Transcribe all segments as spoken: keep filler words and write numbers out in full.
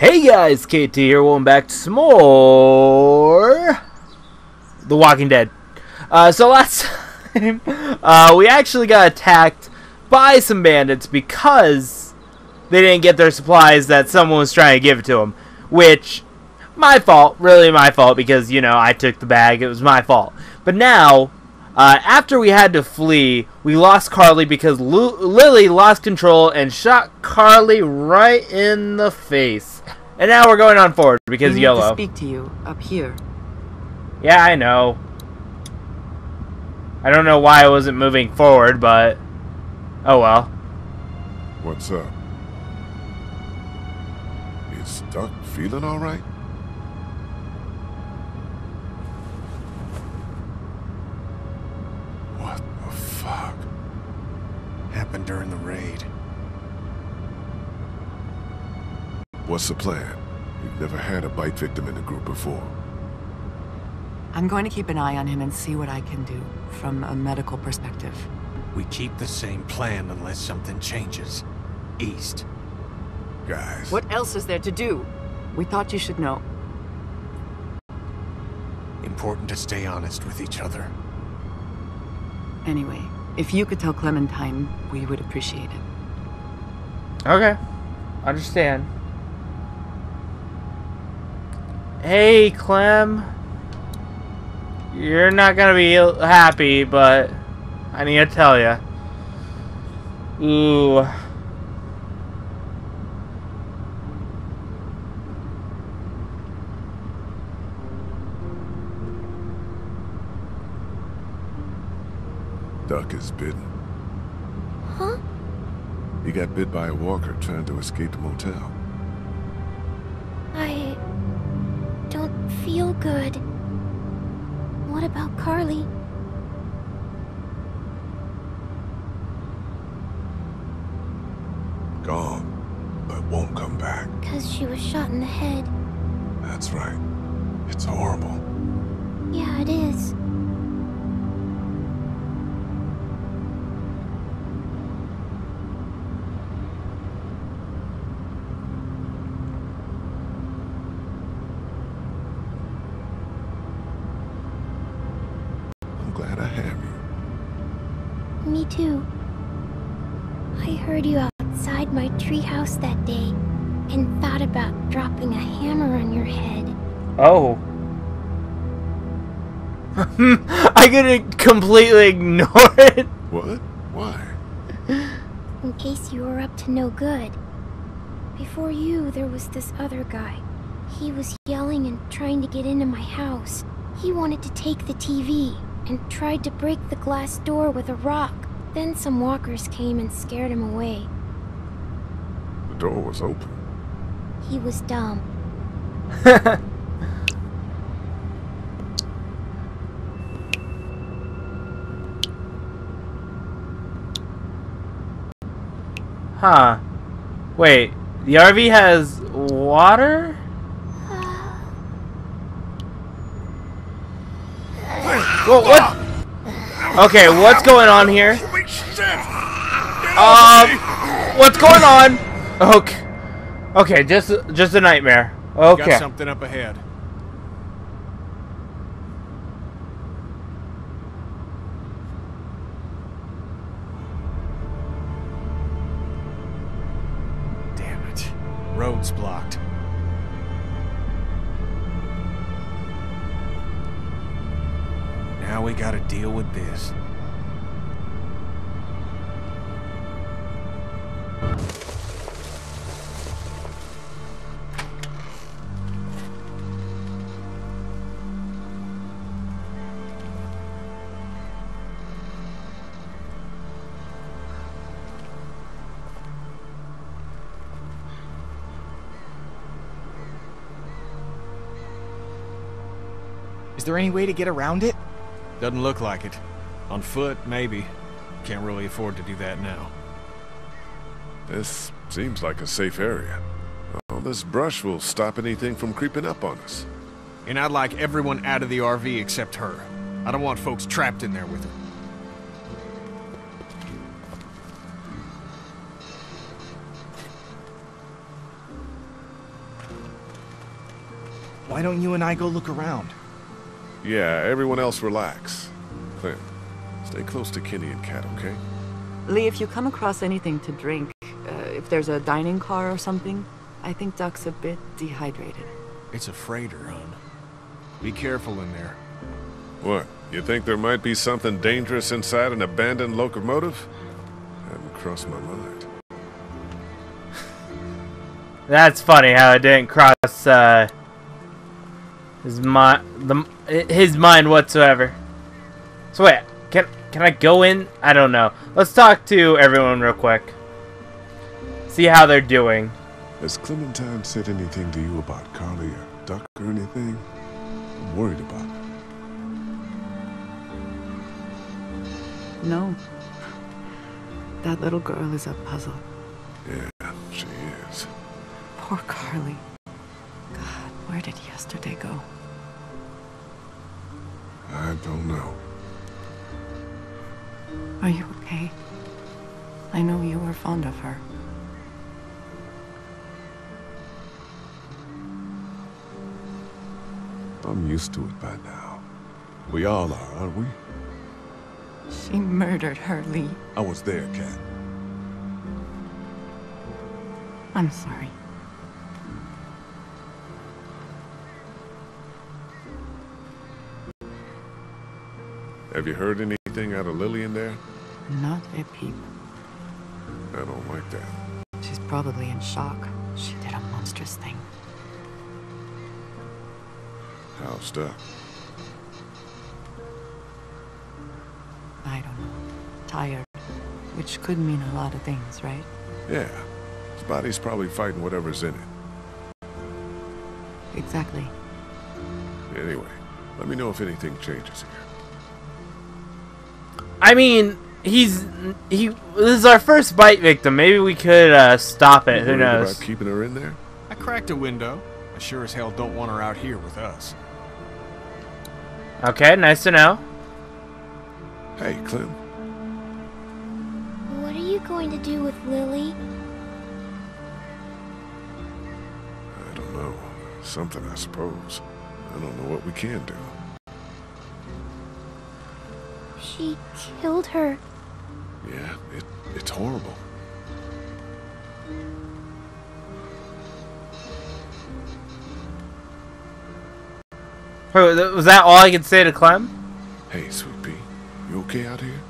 Hey guys, K T here, welcome back to some more The Walking Dead. Uh, so last time, uh, we actually got attacked by some bandits because they didn't get their supplies that someone was trying to give it to them. Which, my fault, really my fault, because, you know, I took the bag, it was my fault. But now, uh, after we had to flee, we lost Carley because Lu Lilly lost control and shot Carley right in the face. And now we're going on forward because we need YOLO. To speak to you up here. Yeah, I know. I don't know why I wasn't moving forward, but oh well. What's up? Is Duck feeling all right? What the fuck happened during the raid? What's the plan? We've never had a bite victim in the group before. I'm going to keep an eye on him and see what I can do from a medical perspective. We keep the same plan unless something changes. East. Guys. What else is there to do? We thought you should know. Important to stay honest with each other. Anyway, if you could tell Clementine, we would appreciate it. Okay. Understand. Hey, Clem. You're not gonna be happy, but I need to tell you. Ooh. Duck is bitten. Huh? He got bit by a walker trying to escape the motel. I... don't feel good. What about Carley? Gone, but won't come back. 'Cause she was shot in the head. That's right. It's horrible. Yeah, it is. Me too. I heard you outside my treehouse that day and thought about dropping a hammer on your head. Oh. I couldn't completely ignore it. What? Why? In case you were up to no good. Before you, there was this other guy. He was yelling and trying to get into my house. He wanted to take the T V. And tried to break the glass door with a rock. Then some walkers came and scared him away. The door was open. He was dumb. Huh. Wait, the R V has water? Whoa, what? Okay, what's going on here? Um, what's going on? Okay, okay, just just a nightmare. Okay. Got something up ahead. Damn it! Road's blocked. Now we gotta deal with this. Is there any way to get around it? Doesn't look like it. On foot, maybe. Can't really afford to do that now. This seems like a safe area. All this brush will stop anything from creeping up on us. And I'd like everyone out of the R V except her. I don't want folks trapped in there with her. Why don't you and I go look around? Yeah, everyone else relax. Clint, stay close to Kenny and Kat, okay? Lee, if you come across anything to drink, uh, if there's a dining car or something, I think Duck's a bit dehydrated. It's a freighter, hon. Be careful in there. What? You think there might be something dangerous inside an abandoned locomotive? That hadn't crossed my mind. That's funny how it didn't cross uh, his mind, the his mind whatsoever. So wait, can can I go in? I don't know. Let's talk to everyone real quick. See how they're doing. Has Clementine said anything to you about Carley or Duck or anything? I'm worried about it. No. That little girl is a puzzle. Yeah, she is. Poor Carley. God, where did yesterday go? I don't know. Are you okay? I know you were fond of her. I'm used to it by now. We all are, aren't we? She murdered her, Lee. I was there, Kat. I'm sorry. Have you heard anything out of Lilly in there? Not a peep. I don't like that. She's probably in shock. She did a monstrous thing. How stuff? I don't know. Tired. Which could mean a lot of things, right? Yeah. His body's probably fighting whatever's in it. Exactly. Anyway, let me know if anything changes here. I mean, he's... he. This is our first bite victim. Maybe we could uh, stop it. Who knows? About keeping her in there? I cracked a window. I sure as hell don't want her out here with us. Okay, nice to know. Hey, Clem. What are you going to do with Lilly? I don't know. Something, I suppose. I don't know what we can do. She killed her. Yeah, it, it's horrible. Oh, was that all I could say to Clem? Hey, sweet. You okay out here?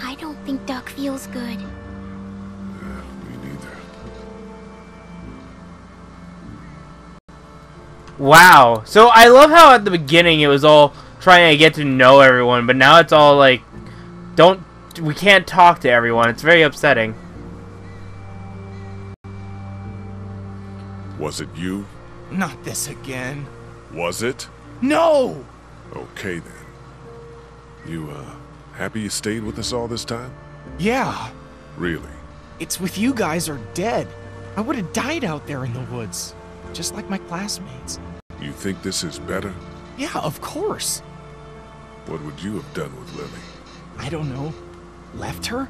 I don't think Duck feels good. Yeah, me neither. Wow. So I love how at the beginning it was all trying to get to know everyone, but now it's all like, don't, we can't talk to everyone. It's very upsetting. Was it you? Not this again. Was it? No! Okay, then. You, uh, happy you stayed with us all this time? Yeah. Really? It's with you guys are dead. I would have died out there in the woods. Just like my classmates. You think this is better? Yeah, of course. What would you have done with Lilly? I don't know. Left her?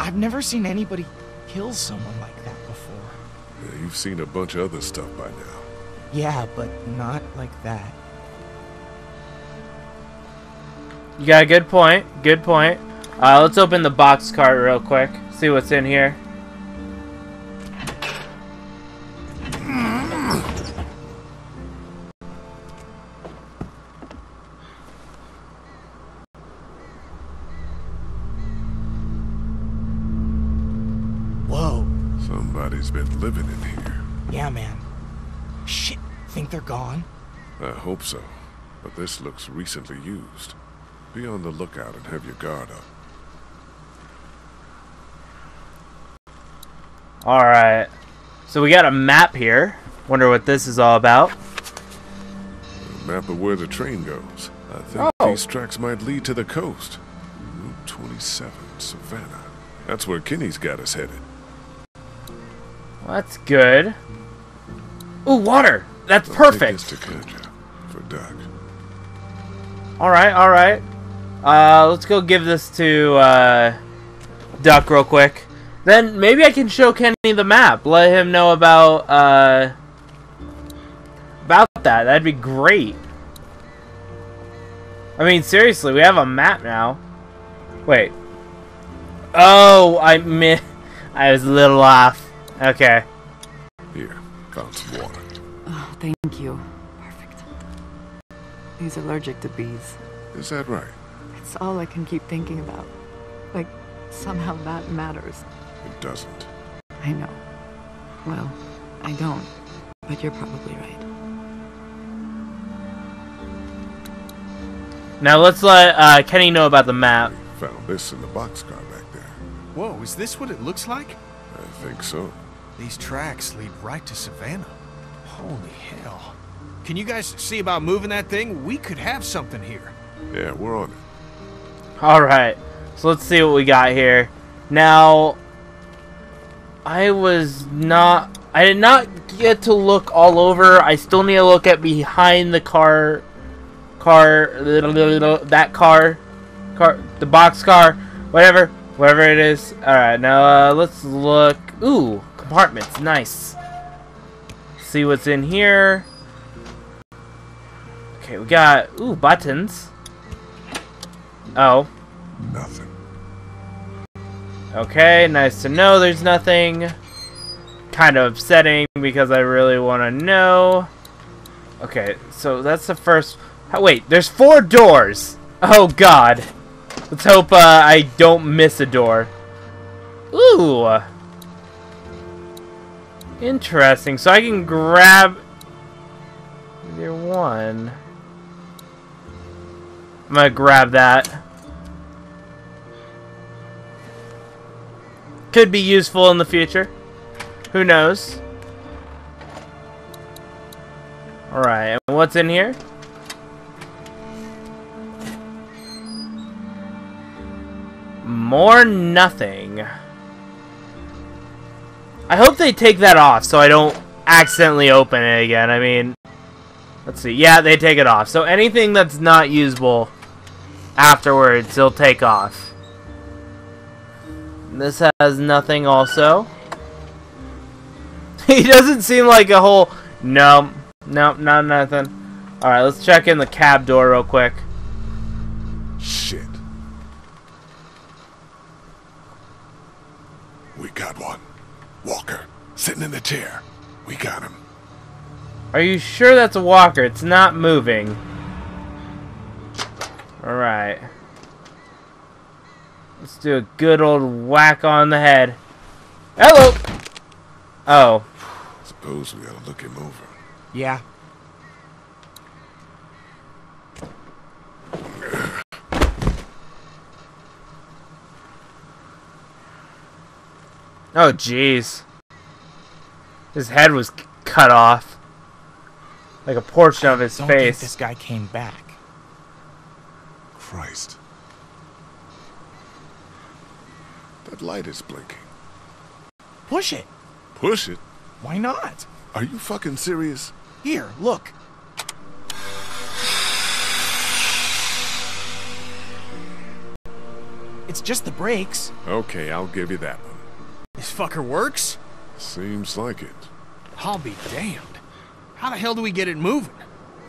I've never seen anybody kill someone like that before. Yeah, you've seen a bunch of other stuff by now. Yeah, but not like that. You got a good point. Good point. Uh, let's open the box cart real quick. See what's in here. Whoa. Somebody's been living in here. Yeah, man. Shit, think they're gone? I hope so, but this looks recently used. Be on the lookout and have your guard up. Alright, so we got a map here. Wonder what this is all about. A map of where the train goes. I think oh. these tracks might lead to the coast. Route twenty-seven, Savannah. That's where Kenny's got us headed. Well, that's good. Ooh, water! That's I'll perfect! Take this to for Duck. Alright, alright. Uh, let's go give this to uh, Duck real quick. Then maybe I can show Kenny the map. Let him know about, uh... about that. That'd be great. I mean, seriously, we have a map now. Wait. Oh, I mi- I was a little off. Okay. Here, found some water. Oh, thank you. Perfect. He's allergic to bees. Is that right? It's all I can keep thinking about. Like, somehow that matters. It doesn't. I know. Well, I don't. But you're probably right. Now let's let uh, Kenny know about the map. We found this in the boxcar back there. Whoa, is this what it looks like? I think so. These tracks lead right to Savannah. Holy hell. Can you guys see about moving that thing? We could have something here. Yeah, we're on it. Alright, so let's see what we got here. Now, I was not... I did not get to look all over. I still need to look at behind the car... car... that car... car... the box car... whatever. Whatever it is. Alright, now uh, let's look... Ooh, compartments. Nice. See what's in here. Okay, we got... Ooh, buttons. Oh. Nothing. Okay, nice to know there's nothing. Kind of upsetting because I really want to know. Okay, so that's the first... Oh, wait, there's four doors! Oh god. Let's hope uh, I don't miss a door. Ooh! Interesting. So I can grab... either one. I'm gonna grab that. Could be useful in the future. Who knows? Alright, and what's in here? More nothing. I hope they take that off so I don't accidentally open it again. I mean, let's see. Yeah, they take it off. So anything that's not usable afterwards, they'll take off. This has nothing also. He doesn't seem like a whole... No, no, not nothing. Alright, let's check in the cab door real quick. Shit. We got one. Walker. Sitting in the chair. We got him. Are you sure that's a walker? It's not moving. Alright. Let's do a good old whack on the head. Hello! Oh. Suppose we gotta look him over. Yeah. Oh, jeez. His head was cut off. Like a portion of his face. I don't think this guy came back. Christ. That light is blinking. Push it. Push it? Why not? Are you fucking serious? Here, look. It's just the brakes. Okay, I'll give you that one. This fucker works? Seems like it. I'll be damned. How the hell do we get it moving?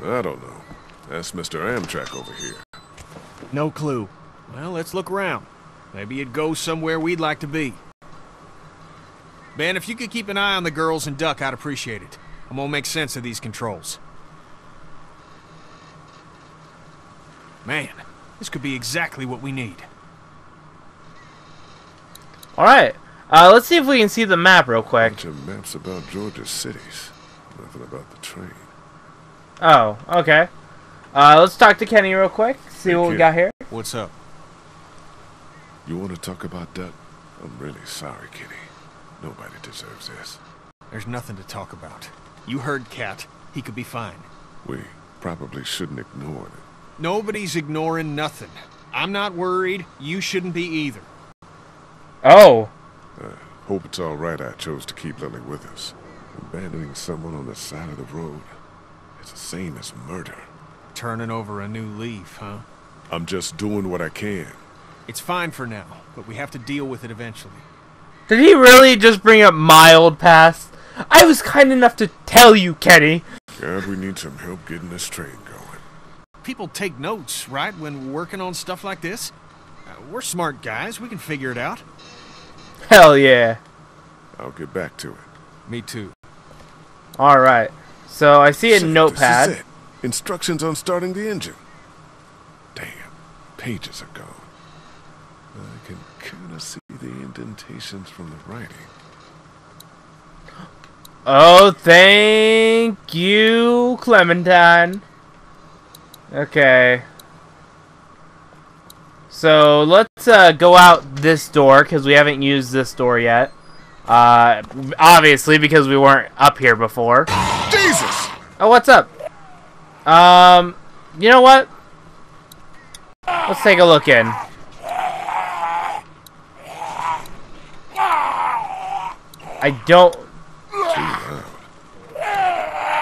I don't know. That's Mister Amtrak over here. No clue. Well, let's look around. Maybe it goes somewhere we'd like to be. Ben, if you could keep an eye on the girls and Duck, I'd appreciate it. I'm gonna make sense of these controls. Man, this could be exactly what we need. Alright. Uh, let's see if we can see the map real quick. Bunch of maps about Georgia cities. Nothing about the train. Oh, okay. Uh, let's talk to Kenny real quick. See hey, what kid. we got here. What's up? You want to talk about Duck? I'm really sorry, Kenny. Nobody deserves this. There's nothing to talk about. You heard Kat. He could be fine. We probably shouldn't ignore it. Nobody's ignoring nothing. I'm not worried. You shouldn't be either. Oh. I hope it's all right I chose to keep Lilly with us. Abandoning someone on the side of the road, it's the same as murder. Turning over a new leaf, huh? I'm just doing what I can. It's fine for now, but we have to deal with it eventually. Did he really just bring up my old past? I was kind enough to tell you, Kenny. God, we need some help getting this train going. People take notes, right, when working on stuff like this? Uh, we're smart guys. We can figure it out. Hell yeah. I'll get back to it. Me too. Alright. So, I see a so notepad. This is it. Instructions on starting the engine. Damn. Pages are gone. I can kind of see the indentations from the writing. Oh, thank you, Clementine. Okay. So, let's uh, go out this door, because we haven't used this door yet. Uh, obviously, because we weren't up here before. Jesus! Oh, what's up? Um, you know what? Let's take a look in. I don't...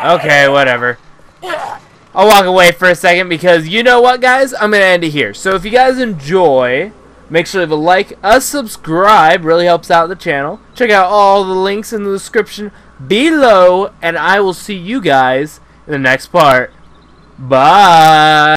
Okay, whatever. I'll walk away for a second because you know what, guys? I'm going to end it here. So if you guys enjoy, make sure to leave a like, a subscribe. Really helps out the channel. Check out all the links in the description below. And I will see you guys in the next part. Bye.